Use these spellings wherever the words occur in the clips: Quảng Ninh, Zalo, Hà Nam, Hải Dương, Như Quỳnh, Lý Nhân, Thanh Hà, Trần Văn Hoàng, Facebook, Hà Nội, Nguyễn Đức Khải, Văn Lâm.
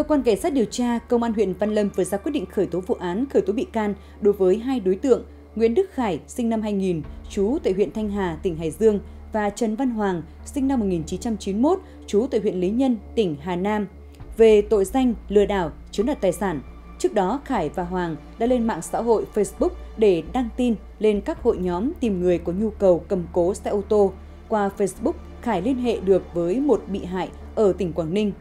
Cơ quan Cảnh sát điều tra Công an huyện Văn Lâm vừa ra quyết định khởi tố vụ án, khởi tố bị can đối với hai đối tượng Nguyễn Đức Khải, sinh năm 2000, trú tại huyện Thanh Hà, tỉnh Hải Dương và Trần Văn Hoàng, sinh năm 1991, trú tại huyện Lý Nhân, tỉnh Hà Nam, về tội danh lừa đảo, chiếm đoạt tài sản. Trước đó, Khải và Hoàng đã lên mạng xã hội Facebook để đăng tin lên các hội nhóm tìm người có nhu cầu cầm cố xe ô tô. Qua Facebook, Khải liên hệ được với một bị hại ở tỉnh Quảng Ninh.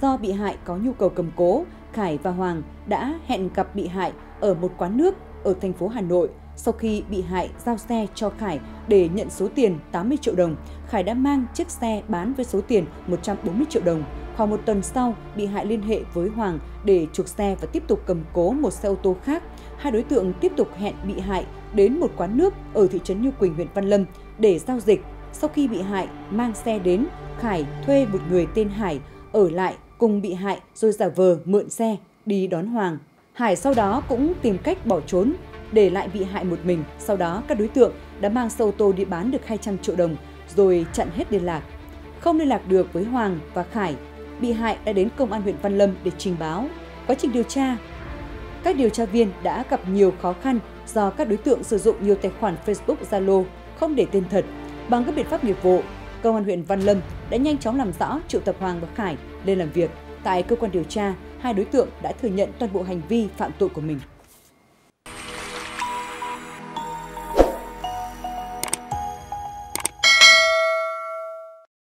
Do bị hại có nhu cầu cầm cố, Khải và Hoàng đã hẹn gặp bị hại ở một quán nước ở thành phố Hà Nội. Sau khi bị hại giao xe cho Khải để nhận số tiền 80 triệu đồng, Khải đã mang chiếc xe bán với số tiền 140 triệu đồng. Khoảng một tuần sau, bị hại liên hệ với Hoàng để chuộc xe và tiếp tục cầm cố một xe ô tô khác. Hai đối tượng tiếp tục hẹn bị hại đến một quán nước ở thị trấn Như Quỳnh, huyện Văn Lâm để giao dịch. Sau khi bị hại mang xe đến, Khải thuê một người tên Hải ở lại cùng bị hại rồi giả vờ mượn xe đi đón Hoàng. Hải sau đó cũng tìm cách bỏ trốn, để lại bị hại một mình. Sau đó, các đối tượng đã mang xe ô tô đi bán được 200 triệu đồng rồi chặn hết liên lạc. Không liên lạc được với Hoàng và Khải, bị hại đã đến Công an huyện Văn Lâm để trình báo. Quá trình điều tra, các điều tra viên đã gặp nhiều khó khăn do các đối tượng sử dụng nhiều tài khoản Facebook, Zalo không để tên thật. Bằng các biện pháp nghiệp vụ, Công an huyện Văn Lâm đã nhanh chóng làm rõ, triệu tập Hoàng và Khải lên làm việc. Tại cơ quan điều tra, hai đối tượng đã thừa nhận toàn bộ hành vi phạm tội của mình.